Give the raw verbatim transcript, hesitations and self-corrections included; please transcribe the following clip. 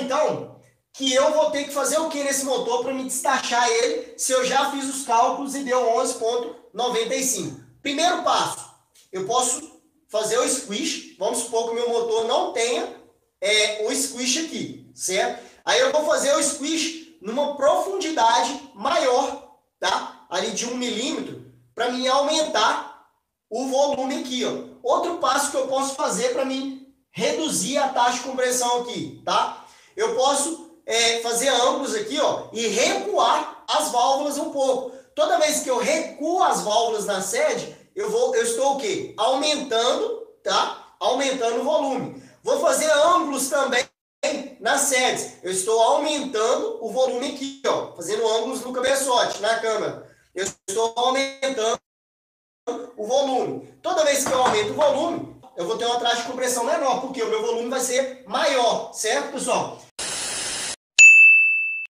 então que eu vou ter que fazer o que nesse motor para me destachar ele se eu já fiz os cálculos e deu onze vírgula noventa e cinco. Primeiro passo, eu posso fazer o squish. Vamos supor que o meu motor não tenha é, o squish aqui, certo? Aí eu vou fazer o squish numa profundidade maior, tá? Ali de um milímetro, para mim aumentar o volume aqui, ó. Outro passo que eu posso fazer para mim reduzir a taxa de compressão aqui, tá? Eu posso é, fazer ângulos aqui, ó, e recuar as válvulas um pouco. Toda vez que eu recuo as válvulas na sede, eu vou, eu estou o quê? Aumentando, tá? Aumentando o volume. Vou fazer ângulos também nas sedes. Eu estou aumentando o volume aqui, ó, fazendo ângulos no cabeçote, na câmera. Eu estou aumentando o volume. Toda vez que eu aumento o volume, eu vou ter uma taxa de compressão menor, porque o meu volume vai ser maior, certo, pessoal?